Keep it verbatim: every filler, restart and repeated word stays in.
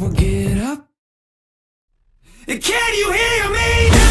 will get up. Can you hear me now?